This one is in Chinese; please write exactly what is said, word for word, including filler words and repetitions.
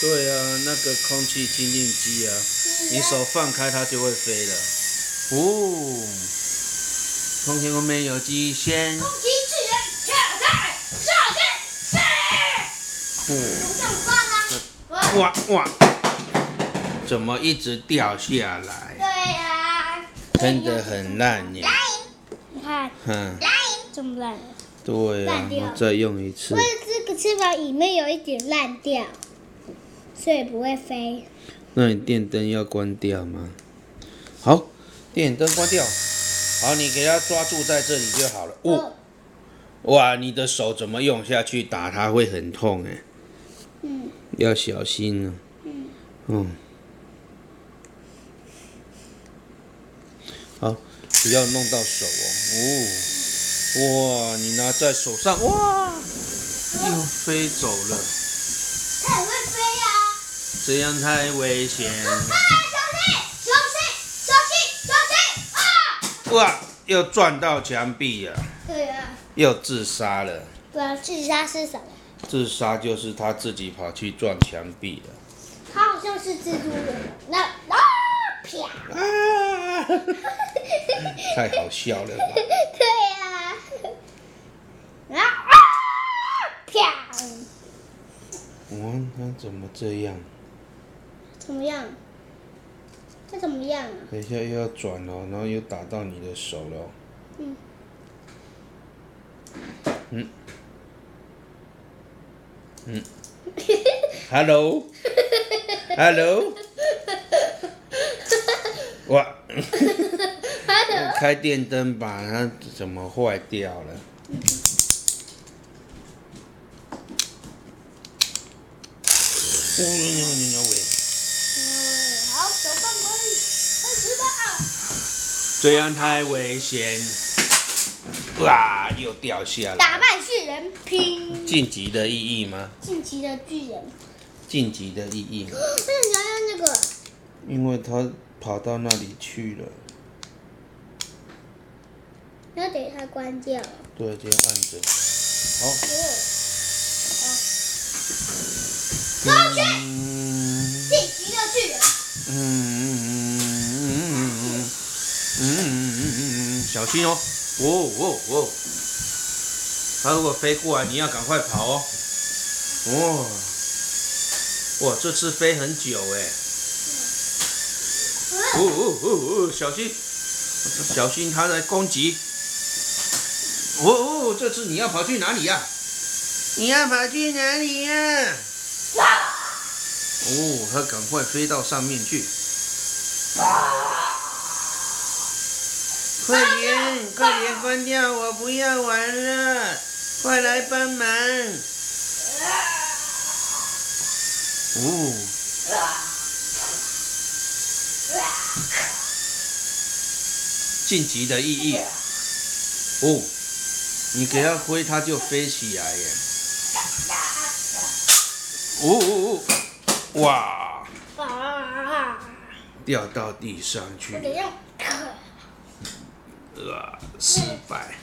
对啊，那个空气清净机啊，你手放开它就会飞了。哦，从前我们有机先。空气自然下来，下来，下来。哦。哇哇！怎么一直掉下来？对啊。真的很烂耶。你看。嗯。这么烂。对啊，我再用一次。这个翅膀里面有一点烂掉。所以不会飞。那你电灯要关掉吗？好，电灯关掉。好，你给它抓住在这里就好了。哦，哇，你的手怎么用下去打它会很痛哎。嗯。要小心啊。嗯。嗯。好，不要弄到手哦。哦，哇，你拿在手上，哇，又飞走了。它很会飞呀。这样太危险！小心，小心，小心，小心！啊！哇，又撞到墙壁了。对啊。又自杀了。对啊，自杀是什么？自杀就是他自己跑去撞墙壁了。他好像是蜘蛛人。那啊！啪！啊！太好笑了吧？对啊。啊啊！啪！哇，他怎么这样？怎么样？这怎么样啊？等一下又要转了，然后又打到你的手了。嗯。嗯。嗯。Hello。Hello。哇。Hello。开电灯把它怎么坏掉了？嗯嗯嗯嗯这样太危险！哇，又掉下来。打败巨人拼。晋级的意义吗？晋级的巨人。晋级的意义。为什么要用这个？因为他跑到那里去了。要给它关掉。对，就按着。好。恭喜！晋级的巨人。嗯嗯。嗯嗯嗯嗯嗯，小心哦！哦哦哦！它如果飞过来，你要赶快跑哦！哦，哇，这次飞很久哎！哦哦哦哦，小心，小心它在攻击！哦哦，这次你要跑去哪里呀？你要跑去哪里呀？哦，它赶快飞到上面去！快点，快点关掉！我不要玩了，快来帮忙！哦，晋级的意义。哦，你给它挥，它就飞起来耶！哦哦哦，哇！掉到地上去。失败。